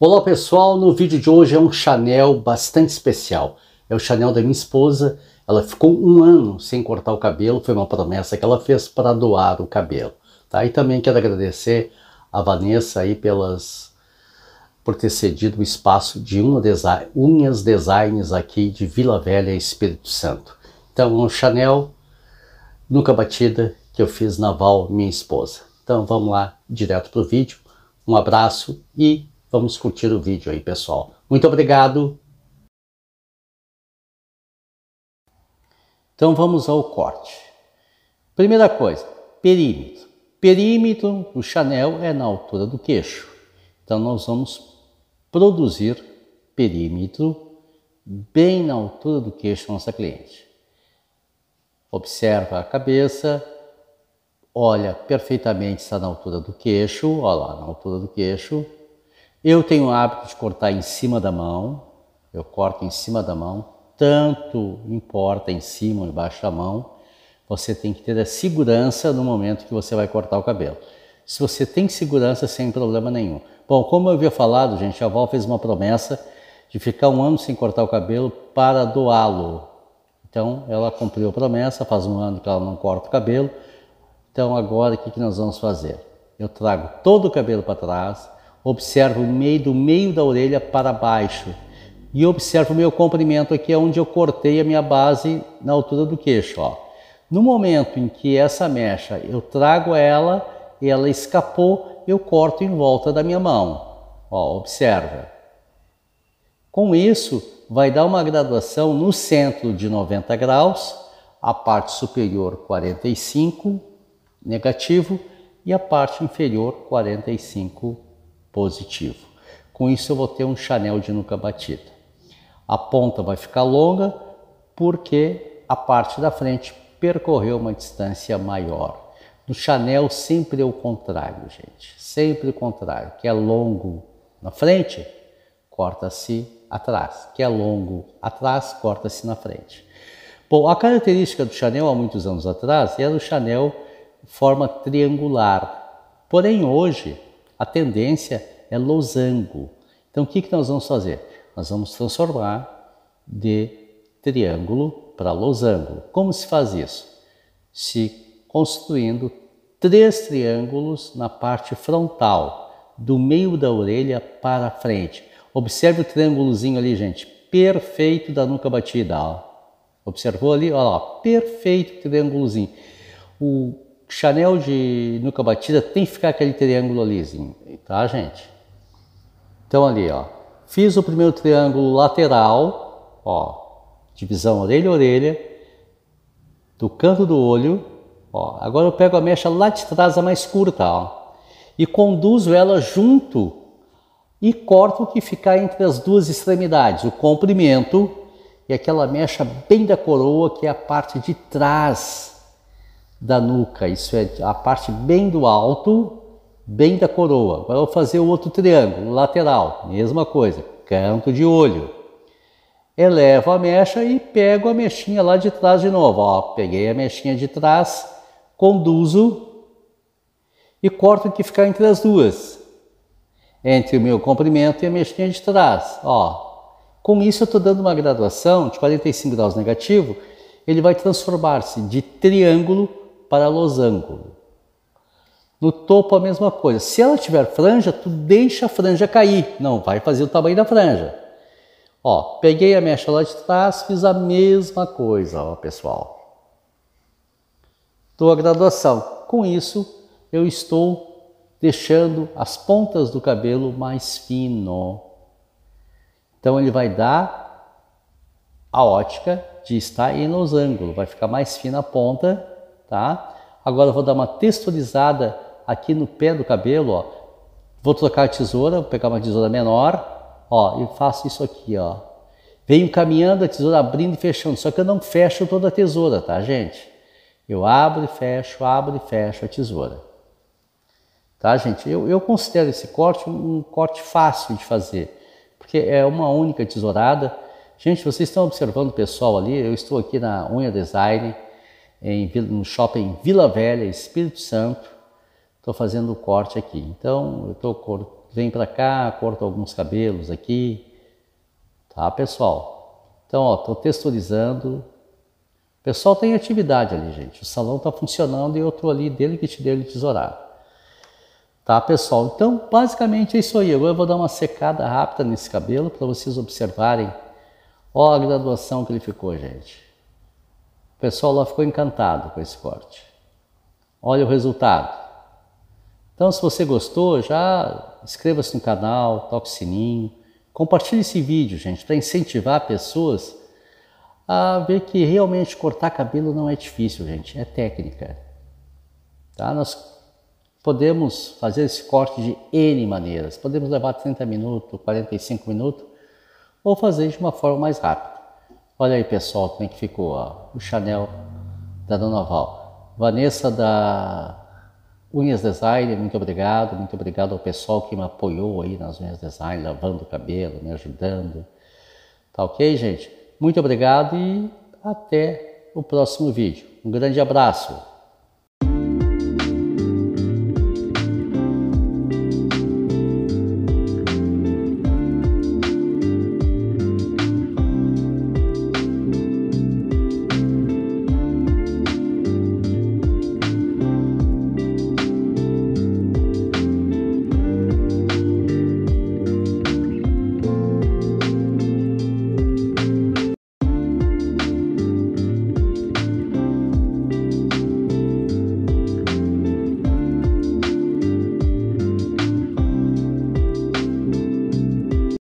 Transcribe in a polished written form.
Olá pessoal, no vídeo de hoje é um Chanel bastante especial. É o Chanel da minha esposa, ela ficou um ano sem cortar o cabelo, foi uma promessa que ela fez para doar o cabelo. Tá? E também quero agradecer a Vanessa aí por ter cedido o espaço de Unhas Designs aqui de Vila Velha, Espírito Santo. Então um Chanel nuca batida que eu fiz na Val, minha esposa. Então vamos lá direto para o vídeo, um abraço e vamos curtir o vídeo aí, pessoal. Muito obrigado! Então vamos ao corte. Primeira coisa, perímetro. Perímetro do Chanel é na altura do queixo. Então nós vamos produzir perímetro bem na altura do queixo da nossa cliente. Observa a cabeça, olha perfeitamente se está na altura do queixo, olha lá, na altura do queixo. Eu tenho o hábito de cortar em cima da mão, eu corto em cima da mão, tanto importa em cima ou embaixo da mão, você tem que ter a segurança no momento que você vai cortar o cabelo. Se você tem segurança, sem problema nenhum. Bom, como eu havia falado, gente, a Val fez uma promessa de ficar um ano sem cortar o cabelo para doá-lo. Então, ela cumpriu a promessa, faz um ano que ela não corta o cabelo. Então, agora, o que nós vamos fazer? Eu trago todo o cabelo para trás, observo o meio do meio da orelha para baixo e observo o meu comprimento aqui, onde eu cortei a minha base na altura do queixo. Ó. No momento em que essa mecha eu trago ela e ela escapou, eu corto em volta da minha mão. Ó, observa. Com isso, vai dar uma graduação no centro de 90 graus, a parte superior 45 negativo e a parte inferior 45 positivo. Com isso eu vou ter um Chanel de nuca batida. A ponta vai ficar longa porque a parte da frente percorreu uma distância maior. No Chanel sempre é o contrário, gente. Sempre o contrário. Que é longo na frente, corta-se atrás. Que é longo atrás, corta-se na frente. Bom, a característica do Chanel há muitos anos atrás era o Chanel forma triangular. Porém hoje a tendência é losango. Então o que nós vamos fazer? Nós vamos transformar de triângulo para losango. Como se faz isso? Se construindo três triângulos na parte frontal, do meio da orelha para frente. Observe o triângulozinho ali, gente, perfeito da nuca batida. Ó. Observou ali? Olha lá, perfeito triângulozinho. O Chanel de nuca batida tem que ficar aquele triângulo alizinho, tá, gente? Então ali, ó, fiz o primeiro triângulo lateral, ó, divisão orelha a orelha, do canto do olho, ó. Agora eu pego a mecha lá de trás, a mais curta, ó, e conduzo ela junto e corto o que ficar entre as duas extremidades, o comprimento e aquela mecha bem da coroa, que é a parte de trás da nuca, isso é a parte bem do alto, bem da coroa. Agora eu vou fazer o outro triângulo lateral, mesma coisa, canto de olho. Elevo a mecha e pego a mechinha lá de trás de novo. Ó, peguei a mechinha de trás, conduzo e corto o que ficar entre as duas, entre o meu comprimento e a mechinha de trás. Ó, com isso eu estou dando uma graduação de 45 graus negativo, ele vai transformar-se de triângulo para losango. No topo a mesma coisa. Se ela tiver franja, tu deixa a franja cair. Não vai fazer o tamanho da franja. Ó, peguei a mecha lá de trás, fiz a mesma coisa, ó, pessoal. Dou a graduação. Com isso, eu estou deixando as pontas do cabelo mais fino. Então ele vai dar a ótica de estar em losango. Vai ficar mais fina a ponta, tá? Agora eu vou dar uma texturizada aqui no pé do cabelo, ó. Vou trocar a tesoura, vou pegar uma tesoura menor, ó, e faço isso aqui, ó. Venho caminhando a tesoura abrindo e fechando, só que eu não fecho toda a tesoura, tá, gente? Eu abro e fecho a tesoura. Tá, gente? Eu considero esse corte um corte fácil de fazer, porque é uma única tesourada. Gente, vocês estão observando o pessoal ali, eu estou aqui na Unha Design, no shopping Vila Velha, Espírito Santo, estou fazendo o corte aqui. Então, eu estou vem para cá, corto alguns cabelos aqui, tá, pessoal? Então, ó, tô texturizando. O pessoal tem atividade ali, gente. O salão tá funcionando e eu tô ali dele tesourar. Tá, pessoal? Então, basicamente é isso aí. Agora eu vou dar uma secada rápida nesse cabelo para vocês observarem. Ó a graduação que ele ficou, gente. O pessoal lá ficou encantado com esse corte. Olha o resultado. Então, se você gostou, já inscreva-se no canal, toque o sininho, compartilhe esse vídeo, gente, para incentivar pessoas a ver que realmente cortar cabelo não é difícil, gente, é técnica. Tá? Nós podemos fazer esse corte de N maneiras. Podemos levar 30 minutos, 45 minutos, ou fazer de uma forma mais rápida. Olha aí, pessoal, como é que ficou, ó, o Chanel da Dona Val. Vanessa da Unhas Design, muito obrigado ao pessoal que me apoiou aí nas Unhas Design, lavando o cabelo, me ajudando. Tá ok, gente? Muito obrigado e até o próximo vídeo. Um grande abraço!